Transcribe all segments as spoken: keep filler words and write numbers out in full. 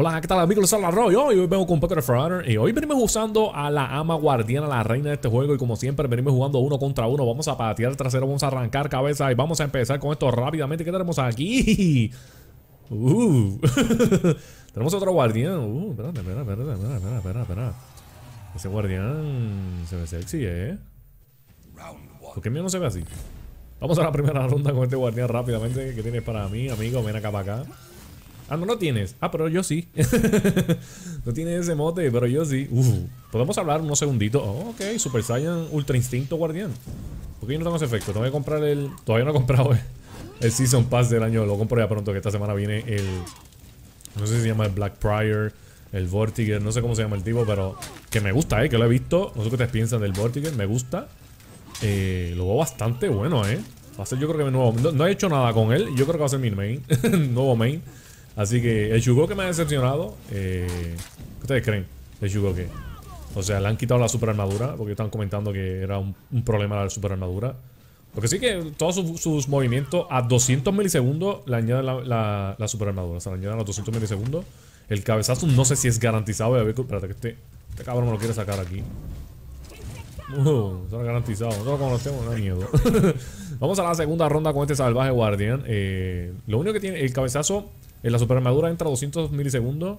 Hola, ¿qué tal amigos? Les habla y hoy vengo con Poker for Honor. Y hoy venimos usando a la ama guardiana, la reina de este juego. Y como siempre venimos jugando uno contra uno. Vamos a patear el trasero, vamos a arrancar cabeza. Y vamos a empezar con esto rápidamente. ¿Qué tenemos aquí? Uh. Tenemos otro guardián. Uh, espera, espera, espera, espera, espera, espera. Ese guardián se ve sexy, ¿eh? ¿Por qué mío no se ve así? Vamos a la primera ronda con este guardián rápidamente. ¿Qué tienes para mí, amigo? Ven acá para acá. Ah, no, no tienes. Ah, pero yo sí. No tienes ese mote, pero yo sí. Uf. Podemos hablar unos segunditos. Oh, ok, Super Saiyan Ultra Instinto Guardián. Porque yo no tengo ese efecto. Tengo que comprar el... Todavía no he comprado el, el Season Pass del año. Lo compro ya pronto, que esta semana viene el... No sé si se llama el Black Prior, el Vortiger, no sé cómo se llama el tipo, pero... Que me gusta, eh, que lo he visto. No sé qué ustedes piensan del Vortiger, me gusta. Eh, lo veo bastante bueno, eh. Va a ser yo creo que mi nuevo... No, no he hecho nada con él. Yo creo que va a ser mi main. Nuevo main. Así que el Shugoki me ha decepcionado. Eh, ¿Qué ustedes creen del Shugoki? O sea, le han quitado la super armadura. Porque estaban comentando que era un, un problema la super armadura. Porque sí que todos sus, sus movimientos a doscientos milisegundos le añaden la, la, la super armadura. O sea, le añaden los doscientos milisegundos. El cabezazo no sé si es garantizado. A ver, espérate que este, este cabrón me lo quiere sacar aquí. Uh, está garantizado. Nosotros lo conocemos, no hay miedo. Vamos a la segunda ronda con este salvaje guardián. Eh, lo único que tiene el cabezazo... En la super armadura entra doscientos milisegundos.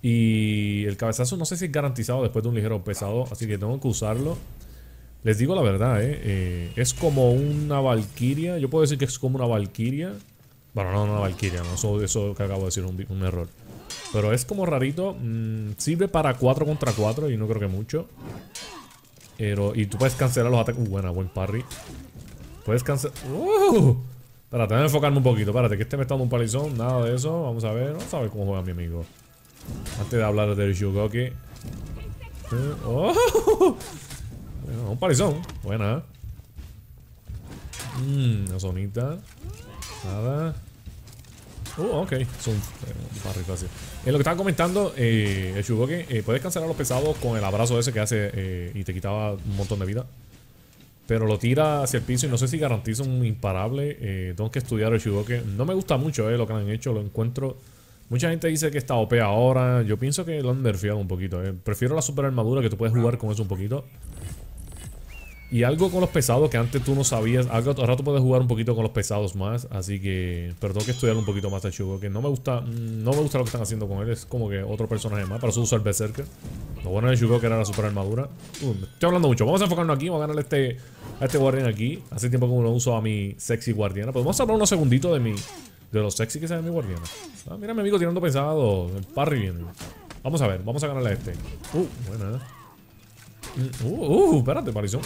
Y el cabezazo no sé si es garantizado después de un ligero pesado. Así que tengo que usarlo. Les digo la verdad, eh, eh es como una Valquiria. Yo puedo decir que es como una Valquiria. Bueno, no, no una Valquiria, no, eso, eso que acabo de decir es un, un error. Pero es como rarito. mm, Sirve para cuatro contra cuatro y no creo que mucho. Pero, y tú puedes cancelar los ataques. Uh, buena, buen parry. Puedes cancelar... Uh. Espérate, déjame enfocarme un poquito, espérate, que este me está dando un palizón, nada de eso, vamos a ver, vamos a ver cómo juega mi amigo. Antes de hablar del Shugoki. Eh, ¡Oh! Bueno, un palizón, buena. Mmm, una zonita. Nada. Uh, ok, es un, un parry fácil. En lo que estaba comentando, eh, el Shugoki, eh, puedes cancelar los pesados con el abrazo ese que hace eh, y te quitaba un montón de vida. Pero lo tira hacia el piso y no sé si garantiza un imparable. Eh, tengo que estudiar el Shugoki. No me gusta mucho eh, lo que han hecho, lo encuentro. Mucha gente dice que está O P ahora. Yo pienso que lo han nerfeado un poquito. Eh. Prefiero la super armadura que tú puedes jugar con eso un poquito. Y algo con los pesados que antes tú no sabías. Algo, ahora tú puedes jugar un poquito con los pesados más. Así que... Pero tengo que estudiar un poquito más el Shugoki. No me gusta no me gusta lo que están haciendo con él. Es como que otro personaje más. Para eso uso el Berserker. Lo bueno del Shugoki era la super armadura. Uh, estoy hablando mucho. Vamos a enfocarnos aquí. Vamos a ganarle este, a este guardián aquí. Hace tiempo que no uso a mi sexy guardiana. Pero vamos a hablar unos segunditos de mi... De lo sexy que se ve mi guardiana. Ah, mira a mi amigo tirando pesado. El parry viene. Vamos a ver. Vamos a ganarle a este. Uh, buena. Uh, uh, espérate, palizón.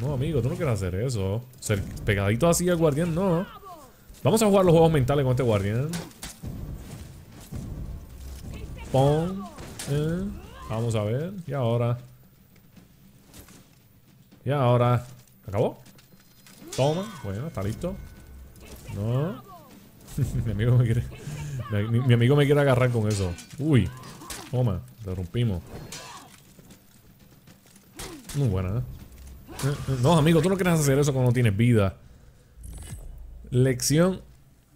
No, amigo, tú no quieres hacer eso. Ser pegadito así al guardián, no. Vamos a jugar los juegos mentales con este guardián. Pon. Eh. Vamos a ver. Y ahora. Y ahora. ¿Acabó? Toma. Bueno, está listo. No. Mi amigo me quiere. Mi, mi amigo me quiere agarrar con eso. Uy. Toma. Lo rompimos. Muy buena, ¿eh? No, amigo, tú no quieres hacer eso cuando no tienes vida. Lección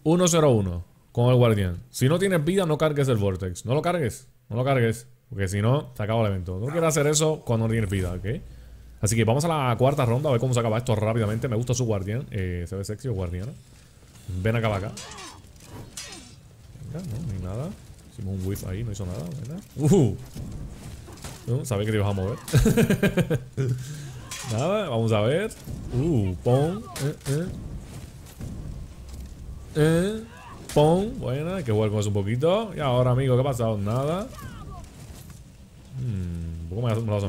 ciento uno con el guardián. Si no tienes vida, no cargues el Vortex. No lo cargues, no lo cargues. Porque si no, se acaba el evento. Tú no quieres hacer eso cuando no tienes vida, ¿ok? Así que vamos a la cuarta ronda a ver cómo se acaba esto rápidamente. Me gusta su guardián. Eh, se ve sexy o guardiana. Ven acá, acá. Venga, no, ni nada. Hicimos un whiff ahí, no hizo nada, ¿verdad? Uh, uh, sabía que te ibas a mover. Nada, vamos a ver. Uh, pon. Eh, eh. Eh, pon. Bueno, hay que jugar con eso un poquito. Y ahora, amigo, ¿qué ha pasado? Nada. Hmm, un poco me lo das a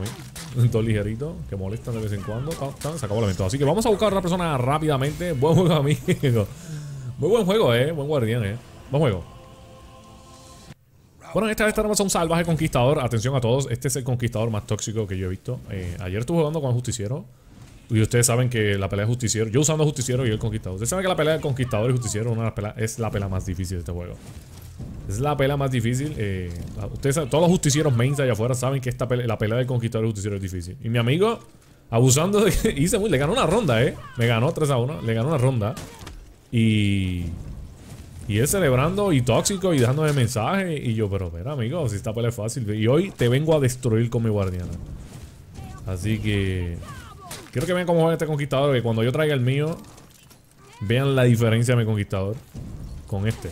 mí. Todo ligerito, que molestan de vez en cuando. Se acabó el evento. Así que vamos a buscar a otra persona rápidamente. Buen juego, amigo. Muy buen juego, eh. Buen guardián, eh. Buen juego. Bueno, esta vez tenemos a un salvaje conquistador. Atención a todos, este es el conquistador más tóxico que yo he visto. Eh, ayer estuve jugando con el Justiciero. Y ustedes saben que la pelea de Justiciero... Yo usando Justiciero y el Conquistador. Ustedes saben que la pelea de Conquistador y Justiciero una de las peleas, es la pelea más difícil de este juego. Es la pelea más difícil. Eh, ustedes saben, todos los justicieros mains allá afuera saben que esta pelea, la pelea del Conquistador y Justiciero es difícil. Y mi amigo, abusando de que hice muy... Le ganó una ronda, eh. Me ganó tres a uno. Le ganó una ronda. Y... Y él celebrando y tóxico y dándome mensajes. Y yo, pero mira, amigo, si esta pelea es fácil. Y hoy te vengo a destruir con mi guardiana. Así que quiero que vean cómo juega este conquistador. Que cuando yo traiga el mío, vean la diferencia de mi conquistador con este.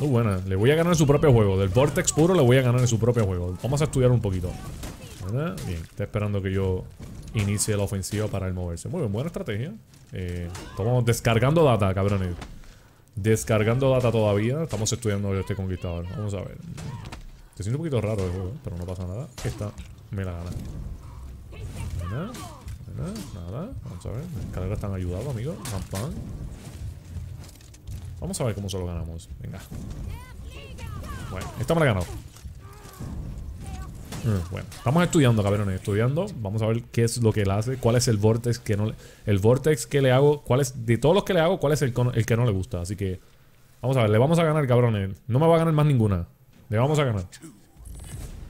Muy buena. Le voy a ganar en su propio juego. Del Vortex puro le voy a ganar en su propio juego. Vamos a estudiar un poquito. ¿Verdad? Bien. Está esperando que yo inicie la ofensiva para él moverse. Muy bien. Buena estrategia. Eh, estamos descargando data, cabrones. Descargando data todavía. Estamos estudiando este conquistador. Vamos a ver. Te siento un poquito raro el juego, pero no pasa nada. Esta me la gana. ¿Verdad? ¿Verdad? Nada. Vamos a ver. Las escaleras están ayudando, amigo. Pam, pam. Vamos a ver cómo se lo ganamos. Venga. Bueno, esta me la he ganado. Mm, bueno, estamos estudiando, cabrones. Estudiando. Vamos a ver qué es lo que él hace. Cuál es el vortex que no le... El vortex que le hago... Cuál es... De todos los que le hago, cuál es el, con... el que no le gusta. Así que... Vamos a ver. Le vamos a ganar, cabrones. No me va a ganar más ninguna. Le vamos a ganar.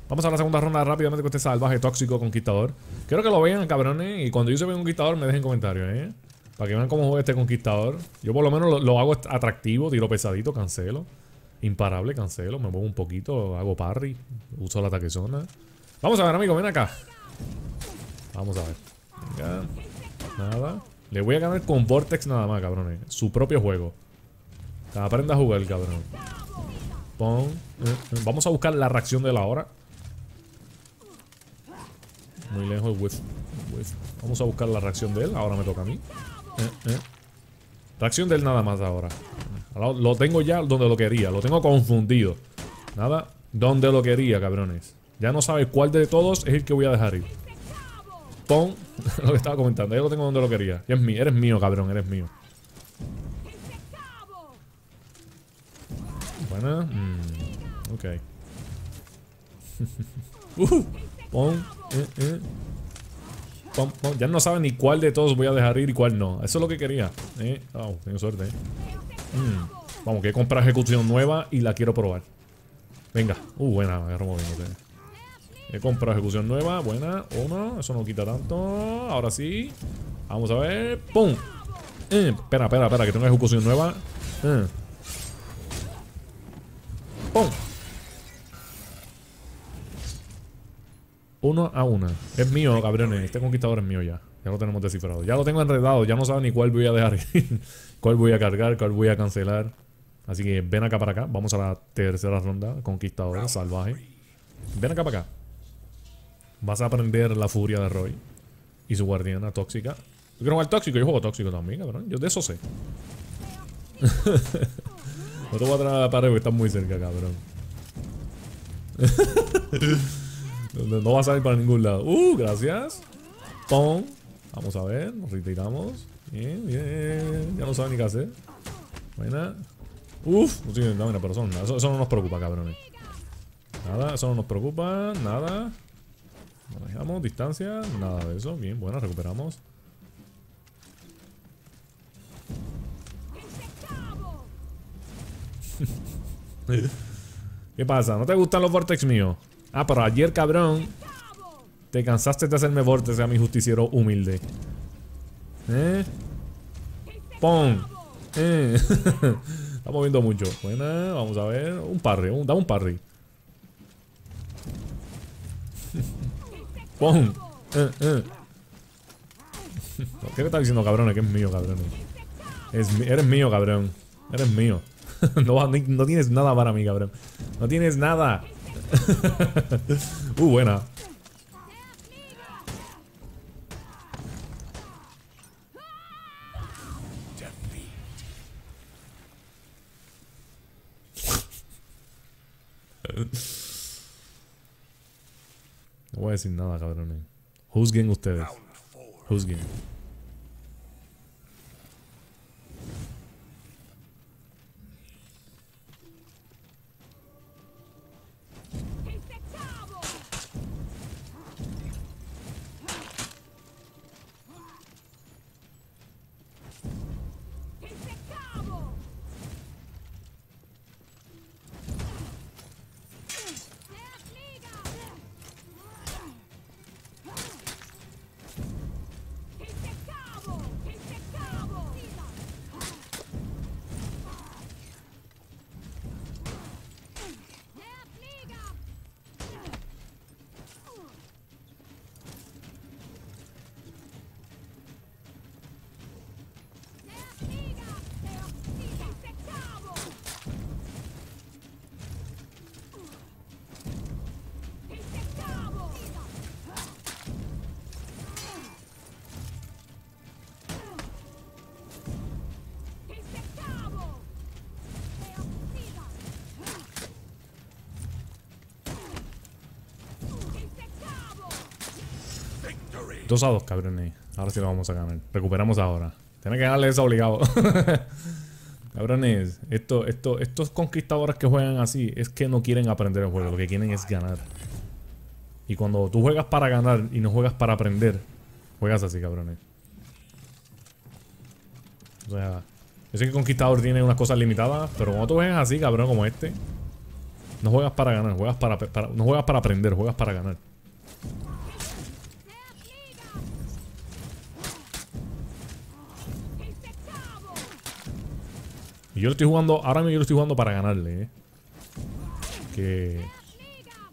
Vamos a la segunda ronda rápidamente con este salvaje, tóxico, conquistador. Quiero que lo vean, cabrones. Y cuando yo se vea un conquistador, me dejen comentarios, ¿eh? Para que vean cómo juega este conquistador. Yo por lo menos lo, lo hago atractivo. Tiro pesadito, cancelo. Imparable, cancelo. Me muevo un poquito. Hago parry. Uso la ataque zona. Vamos a ver, amigo. Ven acá. Vamos a ver. Venga. Nada. Le voy a ganar con Vortex nada más, cabrones. Su propio juego. Aprenda a jugar, cabrón. Pon. Vamos a buscar la reacción de la hora. Muy lejos. With. With. Vamos a buscar la reacción de él. Ahora me toca a mí. Eh, eh. Reacción de él nada más ahora. ahora. Lo tengo ya donde lo quería. Lo tengo confundido. Nada. Donde lo quería, cabrones. Ya no sabe cuál de todos es el que voy a dejar ir. Pon. Lo que estaba comentando. Ya lo tengo donde lo quería. Ya es mío. Eres mío, cabrón. Eres mío. Buena. Mm. Ok. uh, pon. Eh, eh. Ya no saben ni cuál de todos voy a dejar ir y cuál no. Eso es lo que quería. Eh, oh, tengo suerte. Eh. Mm. Vamos, que he comprado ejecución nueva y la quiero probar. Venga. Uh, buena. Me agarro moviéndote. He comprado ejecución nueva. Buena. Uno. Eso no quita tanto. Ahora sí. Vamos a ver. ¡Pum! Eh, espera, espera, espera. Que tengo ejecución nueva. Eh. ¡Pum! Uno a una. Es mío, cabrones. Este conquistador es mío ya. Ya lo tenemos descifrado. Ya lo tengo enredado. Ya no saben ni cuál voy a dejar ir. Cuál voy a cargar. Cuál voy a cancelar. Así que ven acá para acá. Vamos a la tercera ronda. Conquistador salvaje. Ven acá para acá. Vas a aprender la furia de Roy. Y su guardiana tóxica. Yo quiero jugar tóxico. Yo juego tóxico también, cabrón. Yo de eso sé. No te voy a traer a la pared porque estás muy cerca, cabrón. No va a salir para ningún lado. Uh, gracias. Pum. Vamos a ver. Nos retiramos. Bien, bien. Ya no saben ni qué hacer. Buena. Uf. No estoy intentando una persona. Eso, eso no nos preocupa, cabrones. Nada. Eso no nos preocupa. Nada. Manejamos. Distancia. Nada de eso. Bien. Buena. Recuperamos. ¿Qué pasa? ¿No te gustan los vortex míos? Ah, pero ayer, cabrón, te cansaste de hacerme vortex a mi justiciero humilde. ¿Eh? ¡Pum! ¿Eh? Está moviendo mucho. Buena, vamos a ver. Un parry, un, da un parry. ¡Pum! ¿Eh? ¿Eh? ¿Qué te está diciendo, cabrón? Que es mío, cabrón. Es, eres mío, cabrón. Eres mío. No, no tienes nada para mí, cabrón. No tienes nada. uh, buena. No voy a decir nada, cabrones. Juzguen ustedes. Juzguen. dos a dos, cabrones. Ahora sí lo vamos a ganar. Recuperamos ahora. Tienen que ganarle eso obligado. Cabrones, esto, esto, estos conquistadores que juegan así es que no quieren aprender el juego. Lo que quieren es ganar. Y cuando tú juegas para ganar y no juegas para aprender, juegas así, cabrones. O sea, yo sé que el conquistador tiene unas cosas limitadas, pero cuando tú juegas así, cabrón, como este, no juegas para ganar, juegas para, para, no juegas para aprender, juegas para ganar. Y yo lo estoy jugando, ahora mismo yo lo estoy jugando para ganarle, ¿eh? Que no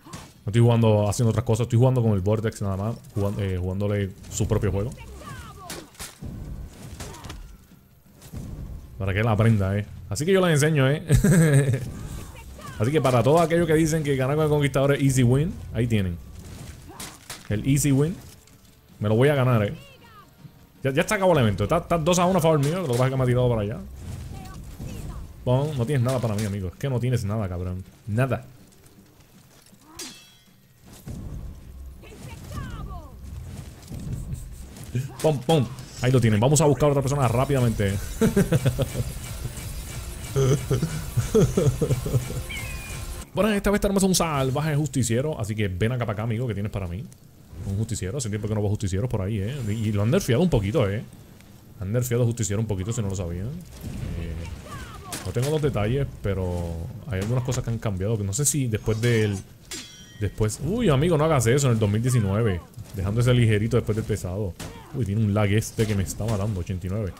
estoy jugando haciendo otras cosas, estoy jugando con el Vortex nada más, jugando, eh, jugándole su propio juego. Para que él aprenda, ¿eh? Así que yo les enseño, ¿eh? Así que para todos aquellos que dicen que ganar con el conquistador es easy win, ahí tienen. El easy win. Me lo voy a ganar, ¿eh? Ya, ya está acabado el evento. Está, está dos a uno a favor mío, lo que pasa es que me ha tirado para allá. Bon, no tienes nada para mí, amigo. Es que no tienes nada, cabrón. Nada. Pum, pum. Ahí lo tienen. Vamos a buscar a otra persona rápidamente. Bueno, esta vez tenemos un salvaje justiciero. Así que ven acá para acá, amigo. ¿Qué tienes para mí? Un justiciero. Hace tiempo que no veo justicieros por ahí, eh. Y lo han nerfeado un poquito, eh. Han nerfeado justiciero un poquito, si no lo sabían. Eh... No tengo los detalles, pero hay algunas cosas que han cambiado. Que no sé si después del... Después... Uy, amigo, no hagas eso en el dos mil diecinueve. Dejando ese ligerito después del pesado. Uy, tiene un lag este que me está matando, ochenta y nueve.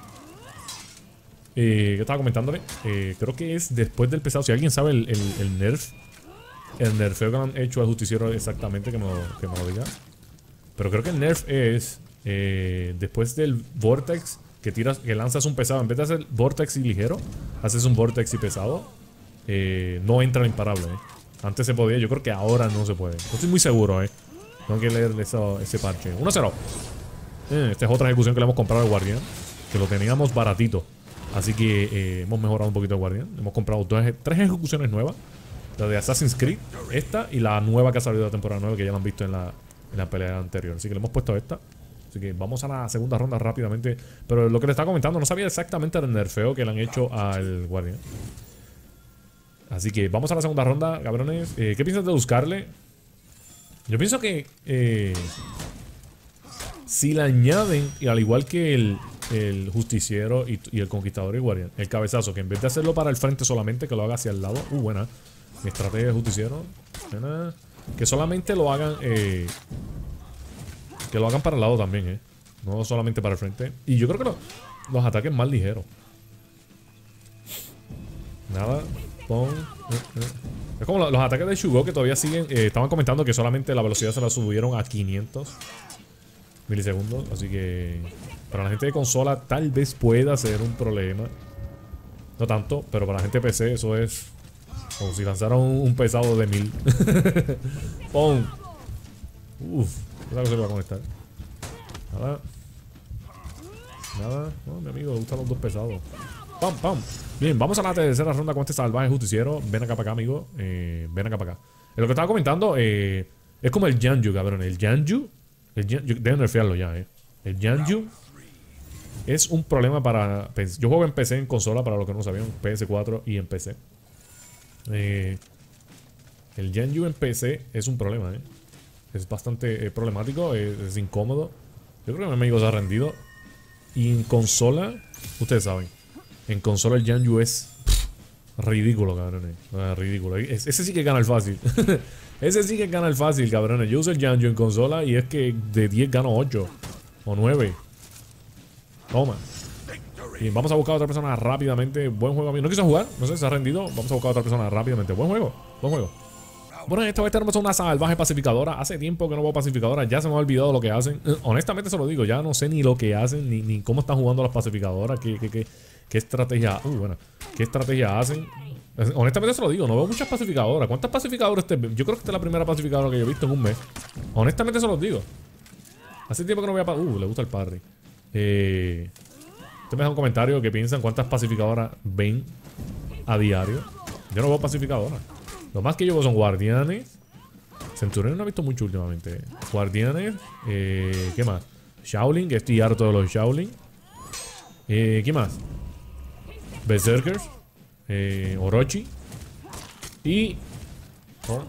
Eh, ¿Qué estaba comentándole? Eh, creo que es después del pesado. Si alguien sabe el, el, el nerf. El nerfeo que han hecho al justiciero exactamente, que me lo, que me lo diga. Pero creo que el nerf es... Eh, después del Vortex... Que, tiras, que lanzas un pesado. En vez de hacer Vortex y ligero, haces un Vortex y pesado. eh, No entra imparable, eh. Antes se podía, yo creo que ahora no se puede. No estoy muy seguro, eh. Tengo que leer eso, ese parche. uno a cero. eh, Esta es otra ejecución que le hemos comprado al guardián, que lo teníamos baratito. Así que eh, hemos mejorado un poquito el guardián. Hemos comprado dos, tres ejecuciones nuevas. La de Assassin's Creed, esta y la nueva que ha salido de la temporada nueva, que ya la han visto en la, en la pelea anterior. Así que le hemos puesto esta. Así que vamos a la segunda ronda rápidamente. Pero lo que le estaba comentando, no sabía exactamente el nerfeo que le han hecho al guardián. Así que vamos a la segunda ronda, cabrones. eh, ¿Qué piensas de buscarle? Yo pienso que eh, si le añaden, y al igual que el, el justiciero y, y el conquistador y el guardián, el cabezazo, que en vez de hacerlo para el frente solamente, que lo haga hacia el lado. Uh, buena mi estrategia de justiciero. Buena. Que solamente lo hagan eh, que lo hagan para el lado también, eh. No solamente para el frente. Y yo creo que lo, los ataques más ligeros. Nada. Pon, eh, eh. Es como los, los ataques de Shugoki, que todavía siguen. Eh, estaban comentando que solamente la velocidad se la subieron a quinientos milisegundos. Así que para la gente de consola tal vez pueda ser un problema. No tanto, pero para la gente de P C eso es como si lanzaron un pesado de mil. Pon. Uff. Cosa que se va a conectar. Nada. Nada. No, mi amigo, le gustan los dos pesados. ¡Pam, pam! Bien, vamos a la tercera ronda con este salvaje justiciero. Ven acá para acá, amigo. Eh, ven acá para acá. Lo que estaba comentando, eh, es como el Jiang Jun, cabrón. El Jiang Jun. El Jiang Jun, deben nerfearlo ya, eh. El Jiang Jun es un problema para... Yo juego en P C, en consola, para los que no sabían. P S cuatro y en P C. Eh, el Jiang Jun en P C es un problema, eh. Es bastante eh, problemático, es, es incómodo. Yo creo que mi amigo se ha rendido. Y en consola, ustedes saben, en consola el Jiang Jun es pff, ridículo, cabrones. Ah, ridículo. Es, ese sí que gana el fácil. Ese sí que gana el fácil, cabrones. Yo uso el Jiang Jun en consola y es que de diez gano ocho o nueve. Toma. Y vamos a buscar a otra persona rápidamente. Buen juego, amigo. No quiso jugar, no sé, se ha rendido. Vamos a buscar a otra persona rápidamente. Buen juego, buen juego. Bueno, esta vez tenemos una salvaje pacificadora. Hace tiempo que no veo pacificadora. Ya se me ha olvidado lo que hacen. Eh, honestamente se lo digo. Ya no sé ni lo que hacen. Ni, ni cómo están jugando las pacificadoras. Qué, qué, qué, qué estrategia. Uh, bueno. ¿Qué estrategia hacen? Eh, honestamente se lo digo. No veo muchas pacificadoras. ¿Cuántas pacificadoras? Te... Yo creo que esta es la primera pacificadora que yo he visto en un mes. Honestamente se los digo. Hace tiempo que no veo... Uh, le gusta el parry. Eh... Ustedes me dejan un comentario que piensan cuántas pacificadoras ven a diario. Yo no veo pacificadoras. Lo más que yo veo son guardianes. Centurion no he visto mucho últimamente. Guardianes. Eh, ¿Qué más? Shaolin, que estoy harto de los Shaolin. Eh, ¿Qué más? Berserkers. Eh, Orochi. Y...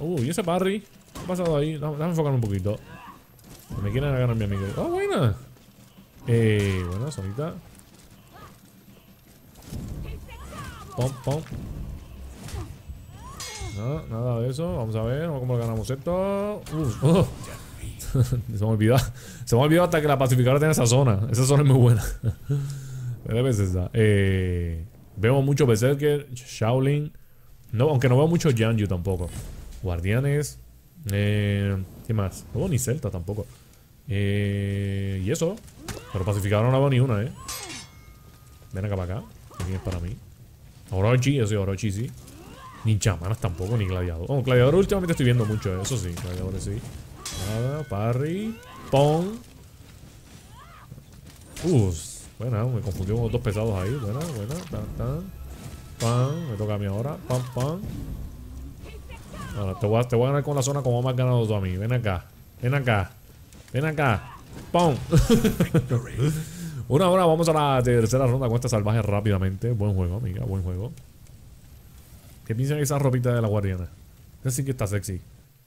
Uh, ¿y ese parry? ¿Qué ha pasado ahí? Déjame enfocarme un poquito. Me quieren ganar mi amigo. ¡Oh, buena! Eh, buena, solita. Pom, pom. Nada, nada de eso. Vamos a ver cómo ganamos esto. Uh, oh. Se me olvidó. Se me olvidó hasta que la pacificadora tiene esa zona. Esa zona es muy buena. Debes esa. Eh, veo mucho Berserker, Shaolin. No, aunque no veo mucho Jiang Jun tampoco. Guardianes. Eh, ¿Qué más? No veo ni Celta tampoco. Eh, y eso. Pero pacificadora no veo ni una, ¿eh? Ven acá para acá. También es para mí. Orochi, yo soy Orochi, sí. Ni chamanas tampoco, ni gladiador. Oh, gladiador últimamente estoy viendo mucho, eso sí. Gladiadores sí. Nada, parry. Pong. Uh, buena, me confundió con los dos pesados ahí. Buena, buena. Tan, tan. Pam, me toca a mí ahora. Pam, pam. Ahora, te voy a, te voy a ganar con la zona como me has ganado tú a mí. Ven acá. Ven acá. Ven acá. Pong. Una hora, vamos a la tercera ronda con esta salvaje rápidamente. Buen juego, amiga, buen juego. ¿Qué piensan de esa ropita de la guardiana? Esa sí que está sexy.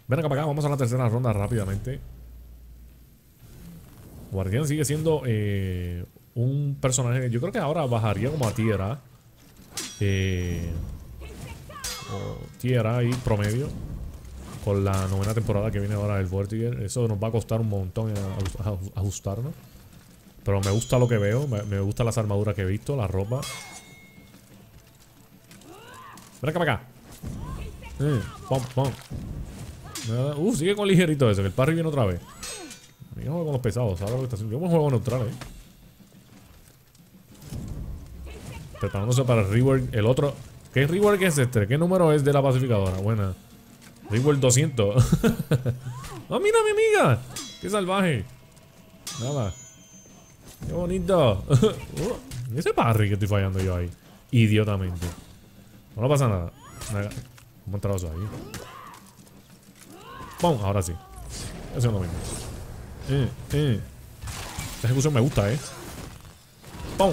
Ven acá para acá, vamos a la tercera ronda rápidamente. Guardián sigue siendo eh, un personaje. Yo creo que ahora bajaría como a tierra. Eh, o tierra y promedio. Con la novena temporada que viene ahora del Vortiger. Eso nos va a costar un montón ajustarnos. Pero me gusta lo que veo, me, me gustan las armaduras que he visto, la ropa. Ven acá para acá. Eh, pom, pom. Nada. Uh, sigue con ligerito ese, que el parry viene otra vez. Yo juego con los pesados, ¿sabes lo que está haciendo? Yo me juego neutral, eh. Preparándose para el rework, el otro. ¿Qué rework es este? ¿Qué número es de la pacificadora? Buena. Rework doscientos. ¡Ah, mira mi amiga! ¡Qué salvaje! Nada. ¡Qué bonito! uh, ese parry que estoy fallando yo ahí. Idiotamente. No, no pasa nada. Vamos a entrar eso ahí. ¡Pum! Ahora sí. Eso es lo mismo. Eh, eh. Esta ejecución me gusta, eh. ¡Pum!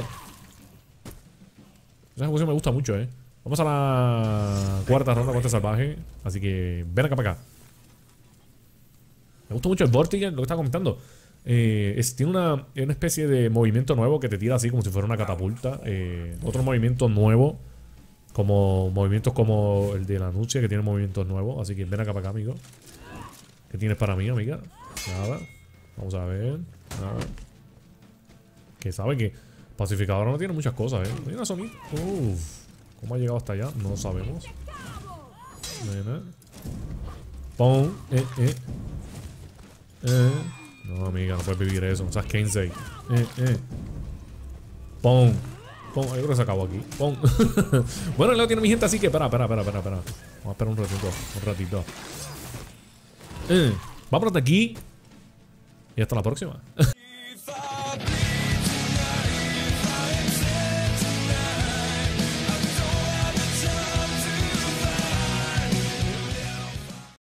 Esta ejecución me gusta mucho, eh. Vamos a la cuarta ronda con este salvaje. Así que ven acá para acá. Me gusta mucho el Vortiger, lo que estaba comentando. Eh, es, tiene una, una especie de movimiento nuevo que te tira así como si fuera una catapulta. Eh, otro movimiento nuevo. Como movimientos como el de la Nuxia, que tiene movimientos nuevos. Así que ven acá para acá, amigo. ¿Qué tienes para mí, amiga? Nada. Vamos a ver. Nada. Que sabe que pacificador no tiene muchas cosas, eh. Hay una zonita. Uff. ¿Cómo ha llegado hasta allá? No sabemos. Nena. Pum. Eh, eh. Eh. No, amiga, no puedes vivir eso. O sea, es Kensei. Eh, eh. Pum. Pum. Yo creo que se acabó aquí. Pum. Bueno, el lado tiene mi gente, así que espera, espera, espera, espera, espera. Vamos a esperar un ratito. Un ratito. Eh. Vámonos de aquí. Y hasta la próxima.